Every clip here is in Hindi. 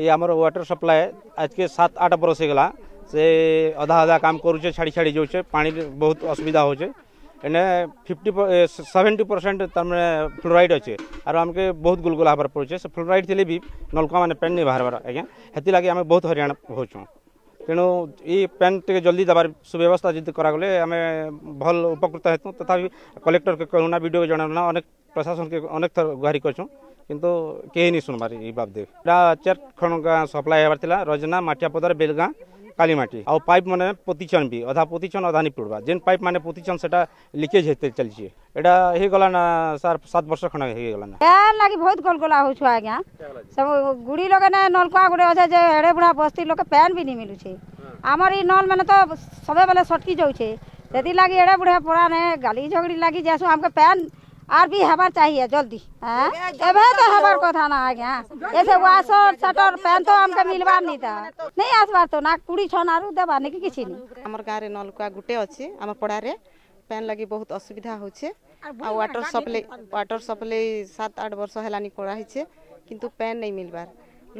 ये आमर वाटर सप्लाय आज के 7-8 बरस होगा से अधा अधा काम करुचे छाड़ी छाड़ी जाऊे पानी बहुत असुविधा हो 70% तमें फ्लोराइड अच्छे और आमके बहुत गुलगुला हबार पड़े से फ्लोराइड थे भी नलका मैंने पेन नहीं बाहर आज्ञा हेती लगे आम बहुत हरियाणा होचुँ तेणु ये पेन टे जल्दी दबार सुव्यवस्था जी करागले आम भल उपकृत हेतु तथा कलेक्टर के कहूना वीडियो जनाना अनेक प्रशासन के अनेक थर गुहारि करूँ किंतु कहीं नहीं सुनबार ये बाबदे चार खण गाँ सप्लाय होबार रजना माटियापदार बेलगाँ कालीमाटी आउ पाइप मैंने पोतीचन भी अधा पोतीचन अधा नहीं पुड़वा जेन पाइप मैंने पोतीचन सेटा लीकेज होते चलछे एटा हे गला ना सर 7 वर्ष खण हे गला ना ए लागी बहुत गोलगोला हो छ आज्ञा सब गुड़ी लगे ना नलका गुड़े अछे जे हेड़े बुढ़ा बस्ती लोग पैन भी नहीं मिलु छे हमर ई नल माने तो सबे बेले सटकी जाउ छे जदी लागी हेड़े बुढ़ा परा ने गाली झगड़ी लागी जासु हमके पैन आर भी हबार चाहिए जल्दी एबे तो हबार कथा ना आज्ञा ऐसे वासर सटर पैन तो हमके मिलबार नहीं था नहीं आसबार तो ना कुड़ी छन आरु देबा ने कि किछि नहीं हमर गारे नलका गुटे अछि हमर पड़ा रे पैन लगी बहुत असुविधा होछे आ वाटर सप्लाई 7-8 वर्ष हेलानी कोड़ा हिचे किंतु पैन नहीं मिलबार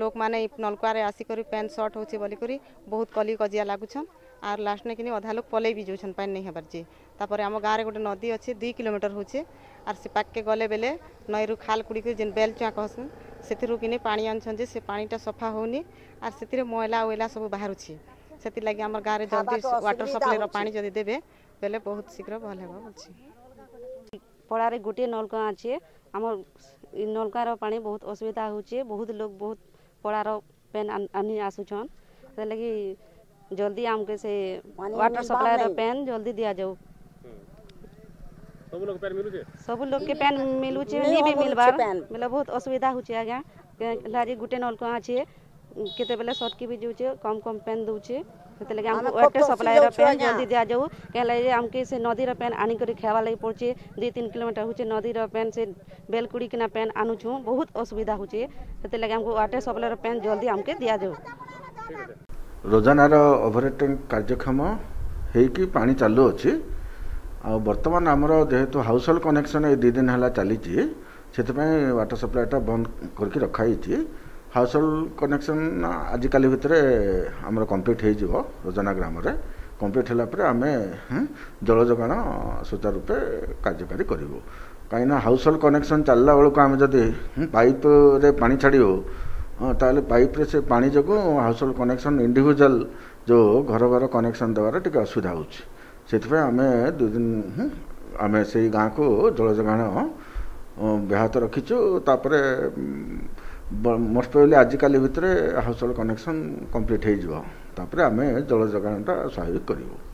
लोक माने नलका रे आसी करी पैन शॉर्ट होछे बोली करी बहुत कली कजिया लागुछन आर लास्ट ने किनी अधा लोक पले भी जोछन पैन नहीं हबार जे तापर हमर गारे गोटे नदी अछि 2 किलोमीटर होछे आर से पाके गले बेले नईरु खाल कुड़ी के जेन बेल चुआ कहसन सेतिरु किनी पानी आनछन जे से पानीटा सफा होनी आर सेतिरे मोयला ओयला सब बाहर छी सेति लागि हमर गारे जल्दी वाटर सप्लाई रो पानी जदी देबे बेले बहुत शीघ्र भल हेबा अछि पड़ारे गोटे नलका अच्छे आम नलकार पानी बहुत असुविधा होचे बहुत लोग बहुत पड़ार पेन आनी आसुछन से लगी जल्दी आमके से वाटर सप्लायर पेन जल्दी दिया जाऊ सब लोग के पेन मिलुचे नहीं भी मिलबार मतलब बहुत असुविधा होचे आज्ञा लाजी गोटे नलका अच्छे केते बेले सटकी भी जोचे कम पेन दूचे से लगे हमको वाटर सप्लायर पेन जल्दी दिया जाऊ कहले जे हमके से नदी रो पेन आनी करी खेवा लागि पड़छे 2-3 किलोमीटर होचे नदी रो पेन से बेलकुड़ी केना पेन आनु छु बहुत असुविधा होचे से लगे हमको वाटर सप्लायर पेन जल्दी हमके दिया जाऊ रोजाना रो ओवरहेटिंग कार्यक्रम हे कि पानी चालू अछि आ वर्तमान हमरो जेहेतु हाउस होल्ड कनेक्शन ए 2 दिन हला चली छी सेते पय वाटर सप्लायटा बंद करके रखाई छी हाउस होल्ड कनेक्शन आजिकल भितर आम कम्प्लीट हो रोजाना ग्राम कम्प्लीट होगापर आम जल जोगाण सुचारू रूपे कार्यकारी करूँ कहीं हाउस होल्ड कनेक्शन चलला बेलू आम जदि पाइप रे पानी छाड़ू ताल पाइप रे से पानी जो हाउस होल्ड कनेक्शन इंडिविजुअल जो घर घर कनेक्शन देवार टे असुविधा होमें 2 दिन आम से गाँव को जल जोगाण ब्याहत रखीचु तापर मोस्ट प्रोबेबली आजिकल भितर हाउस होल्ड कनेक्शन कम्प्लीट हो आम जल जोगाणटा स्वाभाविक करूँ।